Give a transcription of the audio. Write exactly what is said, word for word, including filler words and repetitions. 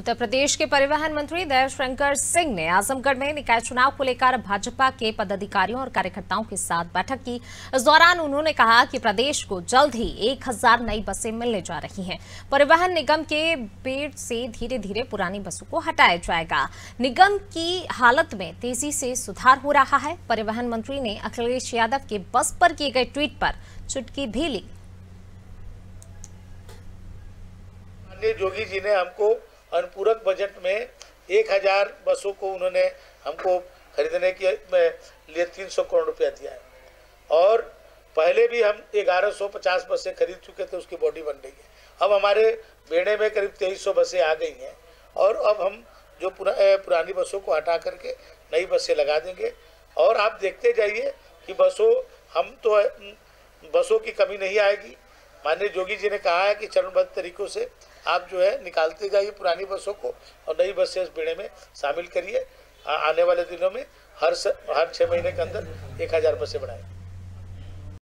उत्तर प्रदेश के परिवहन मंत्री दयाशंकर सिंह ने आजमगढ़ में निकाय चुनाव को लेकर भाजपा के पदाधिकारियों और कार्यकर्ताओं के साथ बैठक की। इस दौरान उन्होंने कहा कि प्रदेश को जल्द ही एक हजार नई बसें मिलने जा रही हैं। परिवहन निगम के बेड़ से धीरे धीरे पुरानी बसों को हटाया जाएगा। निगम की हालत में तेजी से सुधार हो रहा है। परिवहन मंत्री ने अखिलेश यादव के बस पर किए गए ट्वीट पर चुटकी भी ली। योगी जी ने हमको अनुपूरक बजट में एक हजार बसों को उन्होंने हमको खरीदने के लिए तीन सौ करोड़ रुपया दिया है, और पहले भी हम ग्यारह सौ पचास बसें खरीद चुके थे, उसकी बॉडी बन रही है। अब हमारे बेड़े में करीब तेईस सौ बसें आ गई हैं, और अब हम जो पुरा, पुरानी बसों को हटा करके नई बसें लगा देंगे। और आप देखते जाइए कि बसों हम तो बसों की कमी नहीं आएगी। माननीय योगी जी ने कहा है कि चरणबद्ध तरीकों से आप जो है निकालते जाइए पुरानी बसों को, और नई बसें इस बेड़े में शामिल करिए। आने वाले दिनों में हर हर छः महीने के अंदर एक हज़ार बसें बढ़ाएं।